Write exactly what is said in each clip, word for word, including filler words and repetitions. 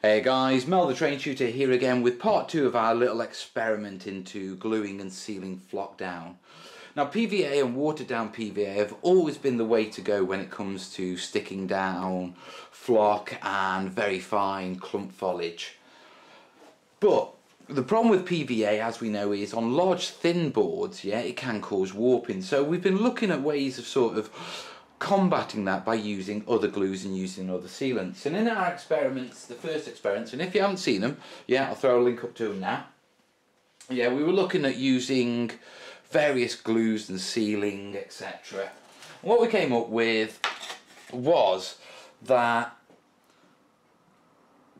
Hey guys, Mel the Train Tutor here again with part two of our little experiment into gluing and sealing flock down. Now P V A and watered down P V A have always been the way to go when it comes to sticking down flock and very fine clump foliage. But the problem with P V A, as we know, is on large thin boards, yeah, it can cause warping. So we've been looking at ways of sort of combating that by using other glues and using other sealants. And in our experiments, the first experiments, and if you haven't seen them, yeah, I'll throw a link up to them now. Yeah, we were looking at using various glues and sealing, et cetera. What we came up with was that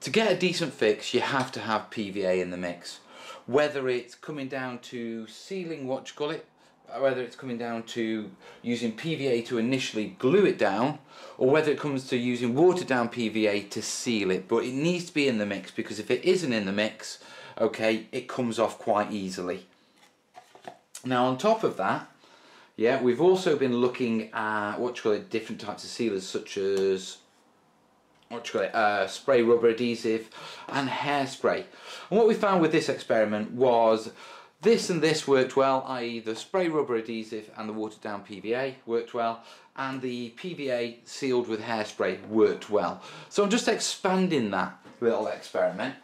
to get a decent fix, you have to have P V A in the mix. Whether it's coming down to sealing, what you call it, whether it's coming down to using P V A to initially glue it down, or whether it comes to using watered down P V A to seal it, but it needs to be in the mix, because if it isn't in the mix, okay, it comes off quite easily. Now on top of that, yeah, we've also been looking at what you call it, different types of sealers, such as what you call it, uh, spray rubber adhesive and hairspray. And what we found with this experiment was this and this worked well, that is the spray rubber adhesive and the watered down P V A worked well, and the P V A sealed with hairspray worked well. So I'm just expanding that little experiment.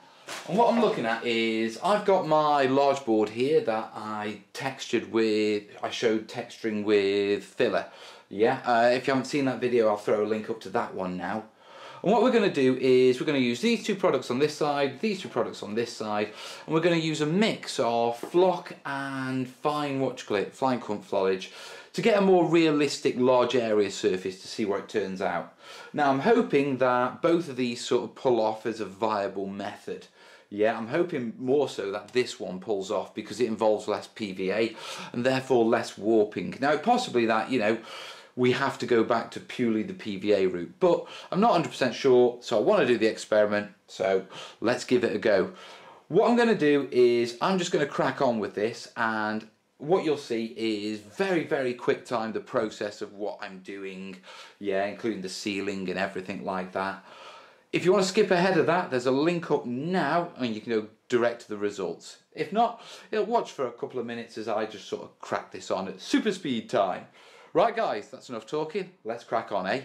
And what I'm looking at is I've got my large board here that I textured with, I showed texturing with filler. Yeah, uh, if you haven't seen that video, I'll throw a link up to that one now. And what we're going to do is we're going to use these two products on this side, these two products on this side, and we're going to use a mix of flock and fine what you call it, fine clump foliage, to get a more realistic large area surface to see what it turns out. Now I'm hoping that both of these sort of pull off as a viable method. Yeah, I'm hoping more so that this one pulls off because it involves less P V A and therefore less warping. Now possibly that, you know, we have to go back to purely the P V A route, but I'm not one hundred percent sure, so I want to do the experiment, so let's give it a go. What I'm going to do is I'm just going to crack on with this, and what you'll see is very very quick time the process of what I'm doing, yeah, including the sealing and everything like that. If you want to skip ahead of that, there's a link up now and you can go direct to the results. If not, you'll watch for a couple of minutes as I just sort of crack this on at super speed time. Right guys, that's enough talking, let's crack on, eh?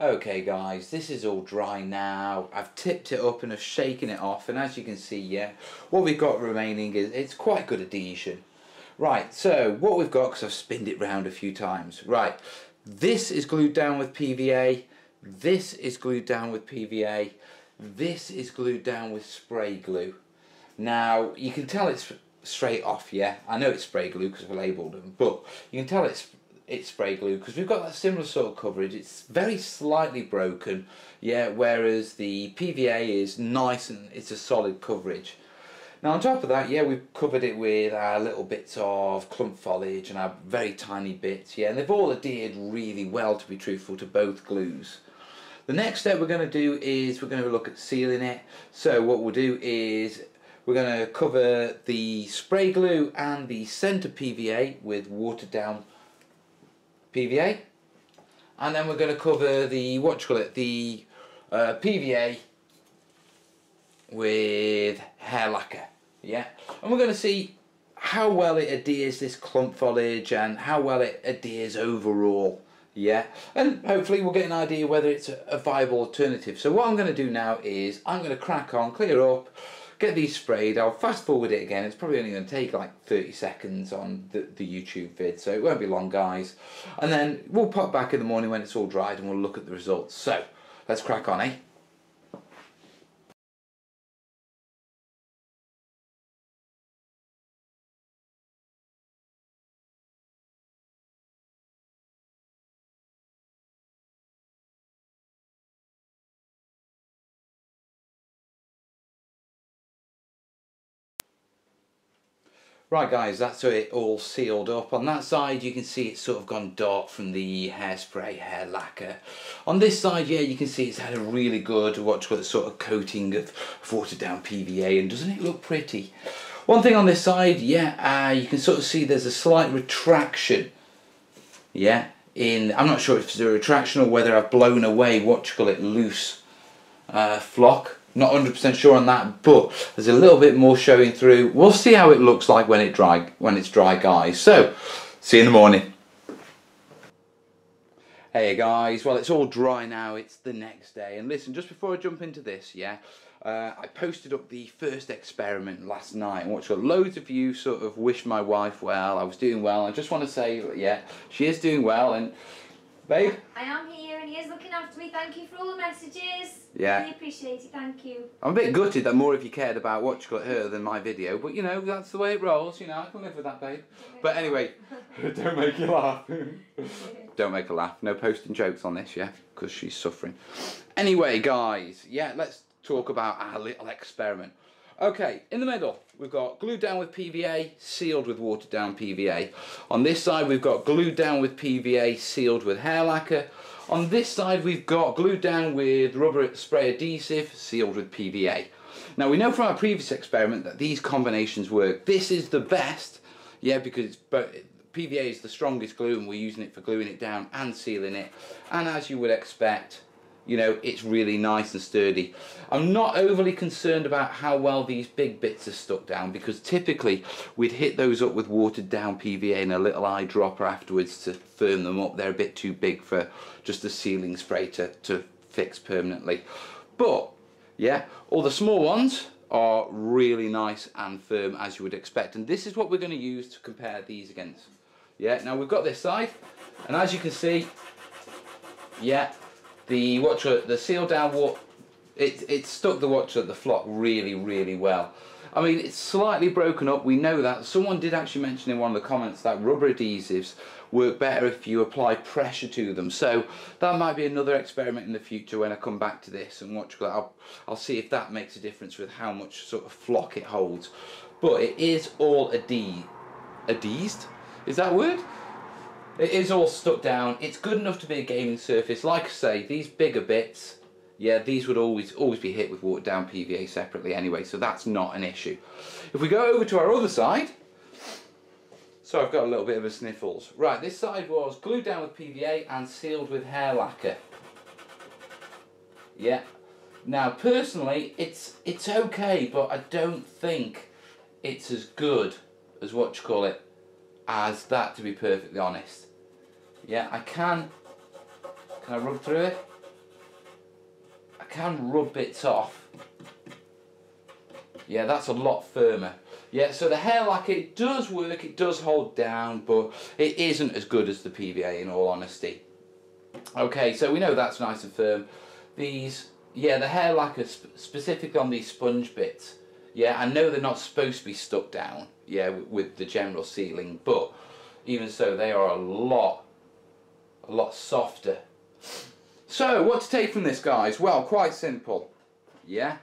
Okay guys, this is all dry now. I've tipped it up and have shaken it off, and as you can see, yeah, what we've got remaining is it's quite good adhesion. Right, so what we've got, because I've spinned it round a few times, right, this is glued down with P V A, this is glued down with P V A, this is glued down with spray glue. Now you can tell it's straight off, yeah, I know it's spray glue because I've labelled them, but you can tell it's it's spray glue because we've got that similar sort of coverage. It's very slightly broken, yeah, whereas the P V A is nice and it's a solid coverage. Now on top of that, yeah, we've covered it with our little bits of clump foliage and our very tiny bits, yeah, and they've all adhered really well, to be truthful, to both glues. The next step we're going to do is we're going to look at sealing it. So what we'll do is we're going to cover the spray glue and the centre P V A with watered down P V A, and then we're going to cover the what you call it the uh, P V A with hair lacquer, yeah, and we're going to see how well it adheres this clump foliage and how well it adheres overall, yeah, and hopefully we'll get an idea whether it's a viable alternative. So what I'm going to do now is I'm going to crack on, clear up, get these sprayed. I'll fast forward it again. It's probably only going to take like thirty seconds on the, the YouTube vid, so it won't be long, guys. And then we'll pop back in the morning when it's all dried and we'll look at the results. So let's crack on, eh? Right guys, that's it all sealed up. On that side you can see it's sort of gone dark from the hairspray, hair lacquer. On this side, yeah, you can see it's had a really good, what's called, sort of coating of watered down P V A, and doesn't it look pretty? One thing on this side, yeah, uh, you can sort of see there's a slight retraction, yeah, in, I'm not sure if it's a retraction or whether I've blown away, what's called it, loose uh, flock. Not one hundred percent sure on that, but there's a little bit more showing through. We'll see how it looks like when it dry, when it's dry, guys. So, see you in the morning. Hey guys, well, it's all dry now. It's the next day, and listen, just before I jump into this, yeah, uh, I posted up the first experiment last night, and watched loads of you sort of wish my wife well. I was doing well. I just want to say, yeah, she is doing well, and babe, I am here and he is looking after me. Thank you for all the messages. Yeah. Really appreciate it, thank you. I'm a bit gutted that more of you cared about what you got her than my video, but you know, that's the way it rolls, you know, I can live with that, babe. But anyway, don't make you laugh. Don't make her laugh. No posting jokes on this, yeah, because she's suffering. Anyway, guys, yeah, let's talk about our little experiment. Okay, in the middle, we've got glued down with P V A, sealed with watered down P V A. On this side, we've got glued down with P V A, sealed with hair lacquer. On this side, we've got glued down with rubber spray adhesive, sealed with P V A. Now, we know from our previous experiment that these combinations work. This is the best, yeah, because it's, but P V A is the strongest glue and we're using it for gluing it down and sealing it. And as you would expect, you know, it's really nice and sturdy. I'm not overly concerned about how well these big bits are stuck down, because typically we'd hit those up with watered down P V A and a little eyedropper afterwards to firm them up. They're a bit too big for just a sealing spray to, to fix permanently. But, yeah, all the small ones are really nice and firm, as you would expect. And this is what we're going to use to compare these against. Yeah, now we've got this side, and as you can see, yeah, The watch, the sealed down water, it, it stuck the watch at the flock really, really well. I mean, it's slightly broken up, we know that. Someone did actually mention in one of the comments that rubber adhesives work better if you apply pressure to them. So that might be another experiment in the future when I come back to this, and watch, I'll, I'll see if that makes a difference with how much sort of flock it holds. But it is all adhe- adhesed, is that a word? It is all stuck down. It's good enough to be a gaming surface. Like I say, these bigger bits, yeah, these would always always be hit with watered down P V A separately anyway, so that's not an issue. If we go over to our other side, so I've got a little bit of a sniffles. Right, this side was glued down with P V A and sealed with hair lacquer. Yeah. Now, personally, it's it's okay, but I don't think it's as good as what you call it as that, to be perfectly honest. Yeah, I can, can I rub through it? I can rub bits off. Yeah, that's a lot firmer. Yeah, so the hair lacquer, it does work, it does hold down, but it isn't as good as the P V A, in all honesty. Okay, so we know that's nice and firm. These, yeah, the hair lacquer, sp specifically on these sponge bits, yeah, I know they're not supposed to be stuck down, yeah, with the general sealing, but even so, they are a lot a lot softer. So what to take from this, guys? Well, quite simple, yeah.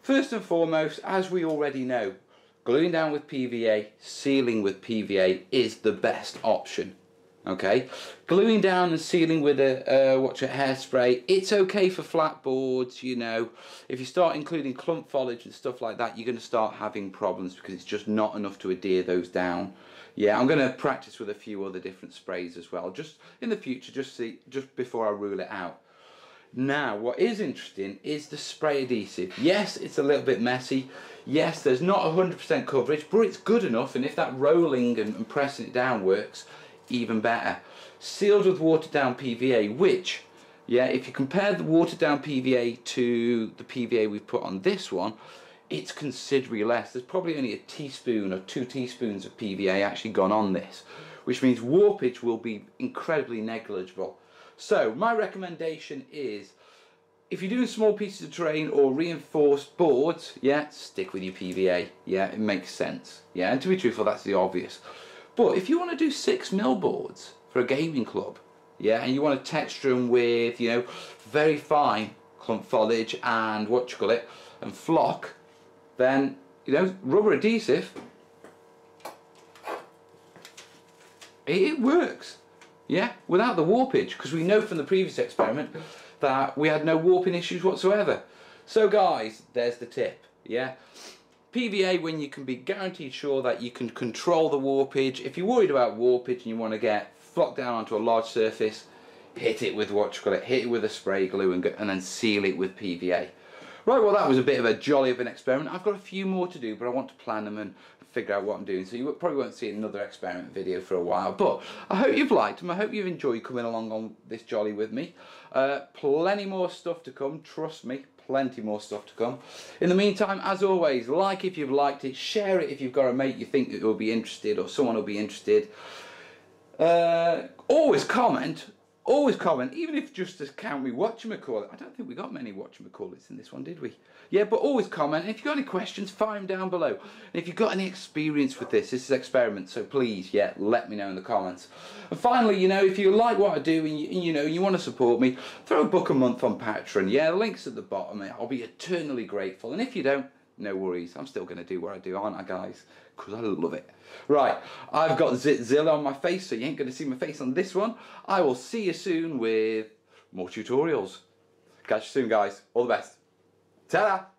First and foremost, as we already know, gluing down with P V A, sealing with P V A is the best option. Okay, gluing down and sealing with a uh, what's it, hairspray, it's okay for flat boards, you know. If you start including clump foliage and stuff like that, you're going to start having problems because it's just not enough to adhere those down. Yeah, I'm going to practice with a few other different sprays as well, just in the future, just see, just before I rule it out. Now, what is interesting is the spray adhesive. Yes, it's a little bit messy. Yes, there's not one hundred percent coverage, but it's good enough, and if that rolling and, and pressing it down works, even better. Sealed with watered down P V A, which, yeah, if you compare the watered down P V A to the P V A we've put on this one, it's considerably less. There's probably only a teaspoon or two teaspoons of P V A actually gone on this, which means warpage will be incredibly negligible. So my recommendation is, if you're doing small pieces of terrain or reinforced boards, yeah, stick with your P V A. Yeah, it makes sense. Yeah, and to be truthful, that's the obvious. But if you want to do six mil boards for a gaming club, yeah, and you want to texture them with, you know, very fine clump foliage and what you call it, and flock, then, you know, rubber adhesive, it works, yeah, without the warpage, because we know from the previous experiment that we had no warping issues whatsoever. So guys, there's the tip, yeah. P V A, when you can be guaranteed sure that you can control the warpage. If you're worried about warpage and you want to get flock down onto a large surface, hit it with what you call it, hit it with a spray glue and, go, and then seal it with P V A. Right, well that was a bit of a jolly of an experiment. I've got a few more to do, but I want to plan them and figure out what I'm doing, so you probably won't see another experiment video for a while, but I hope you've liked them. I hope you've enjoyed coming along on this jolly with me. Uh, plenty more stuff to come, trust me, plenty more stuff to come. In the meantime, as always, like if you've liked it, share it if you've got a mate you think that will be interested or someone will be interested. Uh, always comment. Always comment, even if just as count we whatchamacallit. I don't think we got many whatchamacallits in this one, did we? Yeah, but always comment. And if you've got any questions, fire them down below. And if you've got any experience with this, this is an experiment, so please, yeah, let me know in the comments. And finally, you know, if you like what I do and you, you know, you want to support me, throw a buck a month on Patreon. Yeah, the link's at the bottom. I'll be eternally grateful. And if you don't, no worries. I'm still going to do what I do, aren't I, guys? Because I love it. Right, I've got Zitzilla on my face, so you ain't going to see my face on this one. I will see you soon with more tutorials. Catch you soon, guys. All the best. Ta-da!